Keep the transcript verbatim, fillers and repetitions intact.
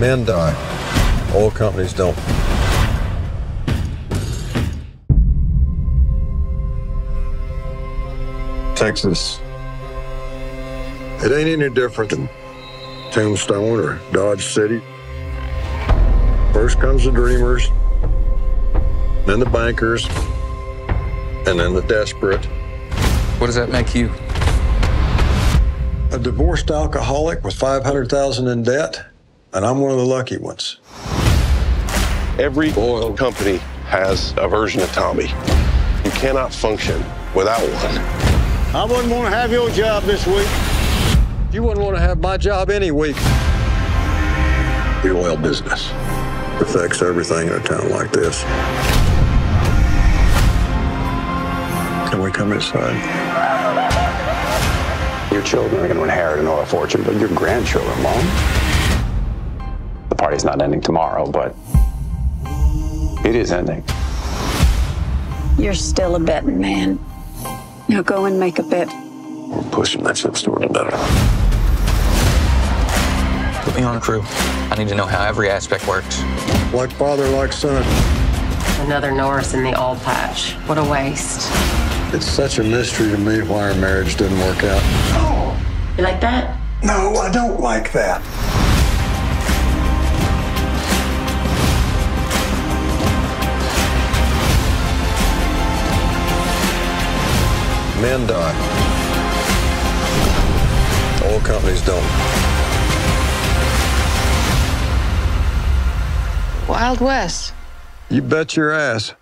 Men die. Oil companies don't. Texas. It ain't any different than Tombstone or Dodge City. First comes the dreamers, then the bankers, and then the desperate. What does that make you? A divorced alcoholic with five hundred thousand dollars in debt, and I'm one of the lucky ones. Every oil company has a version of Tommy. You cannot function without one. I wouldn't want to have your job this week. You wouldn't want to have my job any week. The oil business affects everything in a town like this. Can we come inside? Your children are going to inherit an oil fortune, but your grandchildren won't. The party's not ending tomorrow, but it is ending. You're still a betting man. Now go and make a bet. We're pushing that ship store to better. Put me on a crew. I need to know how every aspect works. Like father, like son. Another Norris in the oil patch. What a waste. It's such a mystery to me why our marriage didn't work out. Oh. You like that? No, I don't like that. Men die. Oil companies don't. Wild West. You bet your ass.